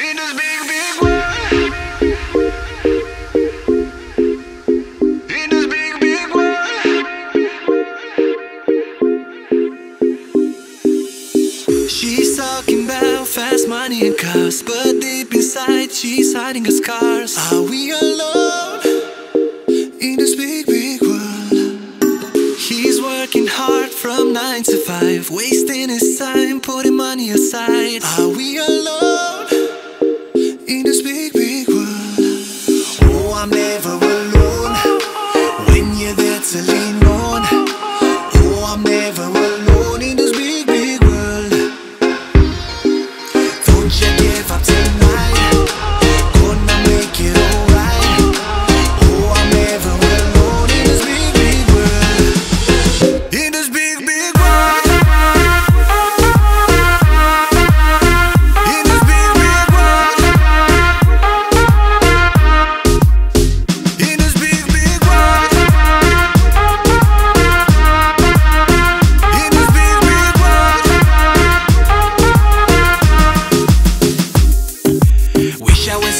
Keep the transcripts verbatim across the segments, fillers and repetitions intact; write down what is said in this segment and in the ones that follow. in this big, big world, in this big, big world. She's talking about fast money and cars, but deep inside she's hiding her scars. Are we alone in this big, big world? He's working hard from nine to five, wasting his time, putting money aside. Are we alone in this big, big world? Oh, I'm never alone when you're there to lean on. Oh, I'm never alone in this big, big world. Don't you give up tonight, gonna make it alright. Oh, I'm never alone in this big, big world, in this big, big world.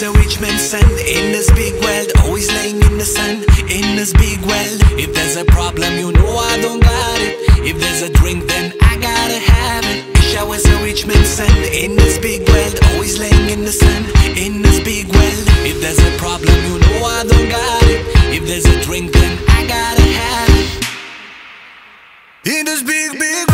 A rich man's son in this big world, always laying in the sun in this big world. If there's a problem, you know I don't got it. If there's a drink, then I gotta have it. Wish I was a rich man's son in this big world, always laying in the sun in this big world. If there's a problem, you know I don't got it. If there's a drink, then I gotta have it. In this big, big